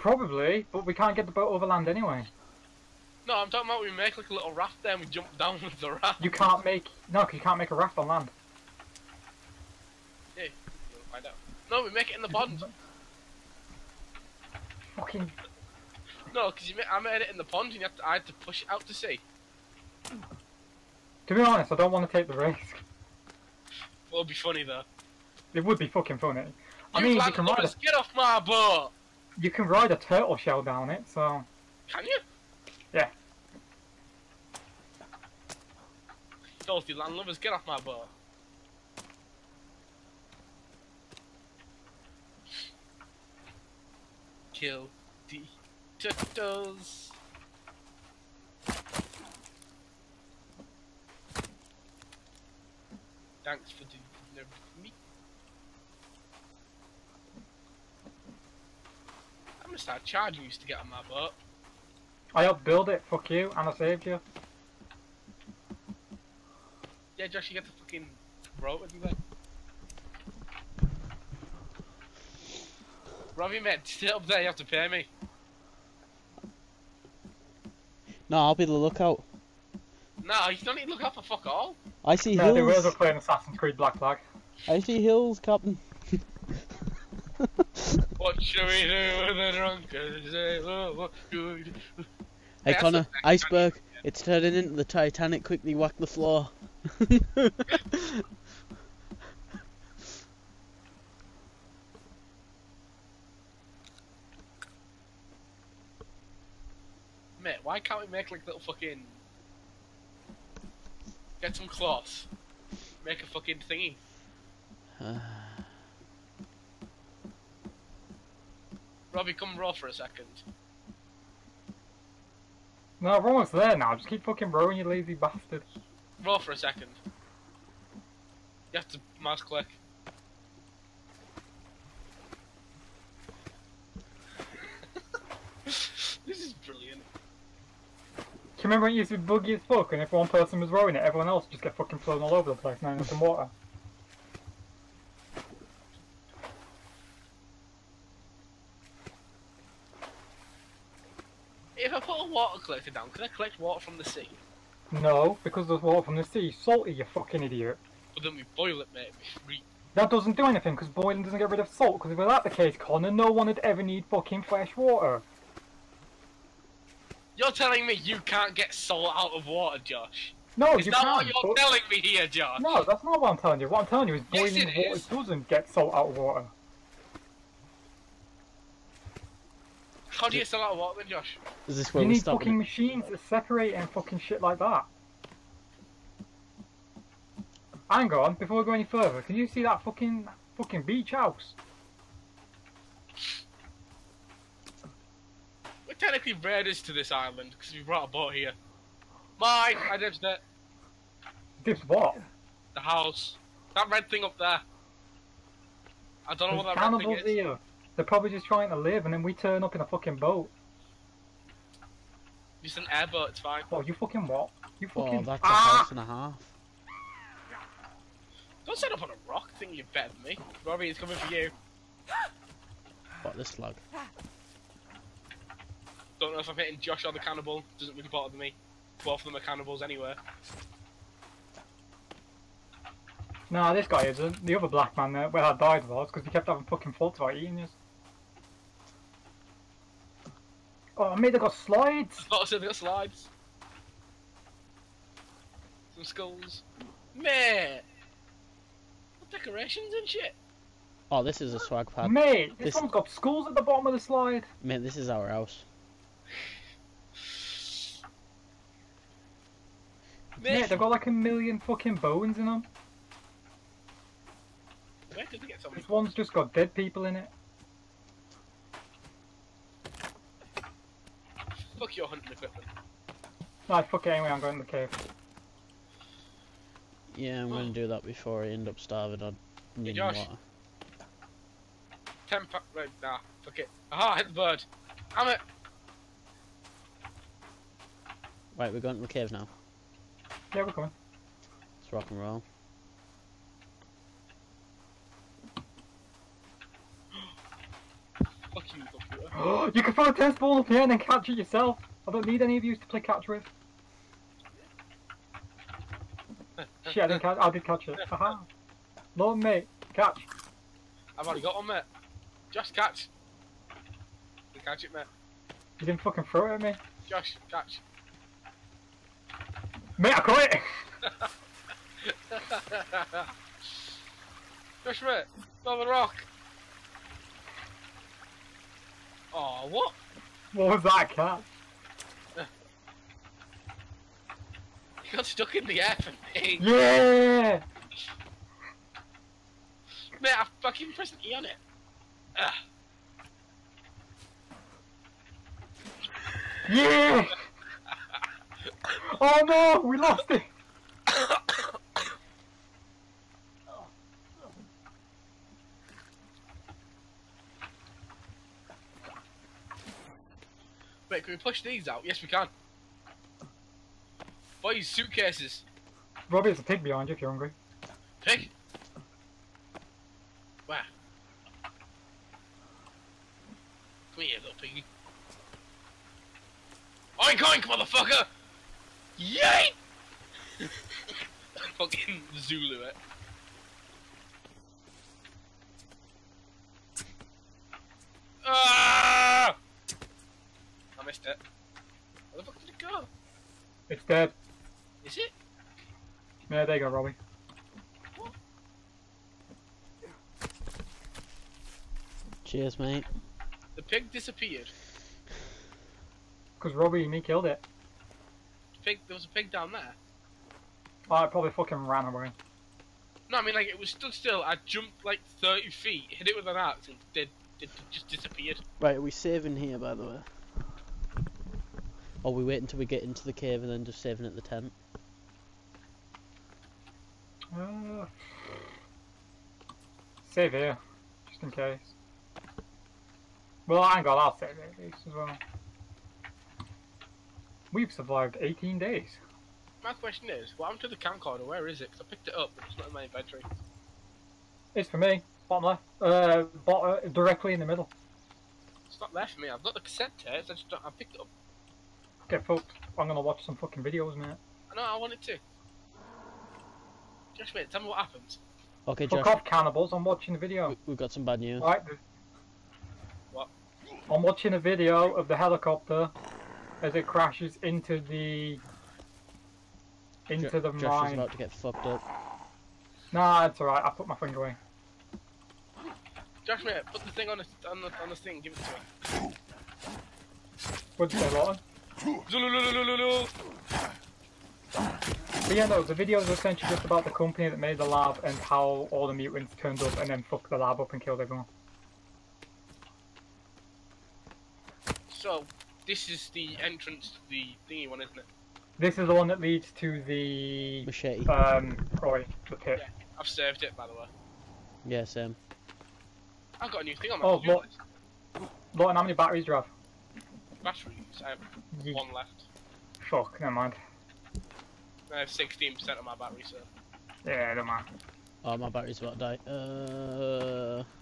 Probably, but we can't get the boat overland anyway. No, I'm talking about we make like a little raft there and we jump down with the raft. You can't make... No, because you can't make a raft on land. Yeah, we'll find out. No, we make it in the pond. Fucking... No, because I made it in the pond and I had to push it out to sea. To be honest, I don't want to take the risk. It would be funny though. It would be fucking funny. I mean, you can ride a... Get off my boat! You can ride a turtle shell down it, so... Can you? Yeah. Filthy landlubbers, get off my boat. Kill the turtles. Thanks for the meat. I'm gonna start charging you to get on my boat. I helped build it, fuck you, and I saved you. Yeah, Josh, you get the fucking rope with me then. Robbie, mate, stay up there, you have to pay me. No, I'll be the lookout. No, you don't need to look out for fuck all. I see hills. They were playing Assassin's Creed Black Flag. I see hills, Captain. What should we do with the drunkards? Hey Connor, iceberg, it's turning into the Titanic, quickly whack the floor. Mate, why can't we make like little fucking... Get some cloth. Make a fucking thingy. Robbie, come row for a second. No, we're almost there now. Just keep fucking rowing, you lazy bastard. Row for a second. You have to mouse click. This is brilliant. Do you remember when it used to be buggy as fuck, and if one person was rowing it, everyone else just get fucking flown all over the place, not in some water? If I put a water collector down, can I collect water from the sea? No, because there's water from the sea. Salty, you fucking idiot. But then we boil it, mate. That doesn't do anything, because boiling doesn't get rid of salt, because if it were that the case, Connor, no one would ever need fucking fresh water. You're telling me you can't get salt out of water, Josh? No, you can't. Is that what you're telling me here, Josh? No, that's not what I'm telling you. What I'm telling you is boiling water doesn't get salt out of water. How do you get salt out of water then, Josh? Is this where we stop? You need fucking machines that separate and fucking shit like that. Hang on, before we go any further, can you see that fucking beach house? Technically raiders to this island because we brought a boat here. Mine! I dibs it. Dibs what? The house. That red thing up there. I don't know what that red thing is. Here. They're probably just trying to live and then we turn up in a fucking boat. Just an airboat, it's fine. Oh, you fucking what? You fucking... Oh, that's a house and a half. Don't set up on a rock thing, you better than me. Robbie, it's coming for you. What, this slug? Don't know if I'm hitting Josh or the cannibal, doesn't really bother me. Both of them are cannibals anyway. Nah, this guy isn't. The other black man there, where I died was, because he kept having fucking faults about eating us. Oh, mate, they got slides! I thought I said they got slides. Some skulls. Mate! What decorations and shit? Oh, this is a swag pad. Mate, this one's got skulls at the bottom of the slide. Mate, this is our house. Mate, they've got like a million fucking bones in them. Where did we get something? This one's just got dead people in it. Fuck your hunting equipment. Nah, fuck it anyway, I'm going to the cave. Yeah, I'm going to do that before I end up starving or needing water. 10 pack, right, nah, fuck it. Aha, hit the bird. Damn it. Right, we're going to the cave now. Yeah, we're coming. Let's rock and roll. Fuck you, computer. You can throw a tennis ball up here and then catch it yourself. I don't need any of you to play catch with. Shit, I did catch it. Haha. Lord, mate. Catch. I've already got one, mate. Josh, catch. You catch it, mate. You didn't fucking throw it at me. Josh, catch. Mate, I caught it! Josh, mate. Throw the rock. Oh, what? What was that, cat? You got stuck in the air for me. Yeah! Mate, I fucking pressed E on it. Ugh. Yeah! Oh no, we lost it. Wait, can we push these out? Yes, we can. Boys, suitcases. Robbie, there's a pig behind you if you're hungry. Pig? Where? Come here, little piggy. Oink oink, motherfucker! Yay! Fucking Zulu it. Ah! I missed it. Where the fuck did it go? It's dead. Is it? Yeah, there you go, Robbie. What? Cheers, mate. The pig disappeared. Because Robbie and me killed it. There was a pig down there. Oh, it probably fucking ran away. No, I mean, like, it was stood still. I jumped, like, 30 feet, hit it with an axe, and it just disappeared. Right, are we saving here, by the way? Or are we waiting until we get into the cave and then just saving at the tent? Save here. Just in case. Well, hang on, I'll save it at least as well. We've survived 18 days. My question is, what happened to the camcorder? Where is it? Because I picked it up, but it's not in my inventory. It's for me. Bottom left. Directly in the middle. It's not there for me. I've got the cassette tapes. I picked it up. Okay, folks. I'm going to watch some fucking videos, mate. I know, I wanted to. Josh, wait. Tell me what happened. Okay, Josh. Fuck off, cannibals. I'm watching the video. We've got some bad news. Right. What? I'm watching a video of the helicopter as it crashes into the mine. Josh is about to get fucked up. Nah, it's alright. I put my finger away. Josh, mate, put the thing on the thing. Give it to me. What'd you say, Lawton? But yeah, no, the video is essentially just about the company that made the lab and how all the mutants turned up and then fucked the lab up and killed everyone. So. This is the entrance to the thingy one, isn't it? This is the one that leads to the machete. The pit. Yeah, I've saved it, by the way. Yeah, same. I've got a new thing on my computer. Oh, Lawton, how many batteries do you have? Batteries? I have one left. Fuck, never mind. I have 16% of my battery, so. Yeah, never mind. Oh, my battery's about to die.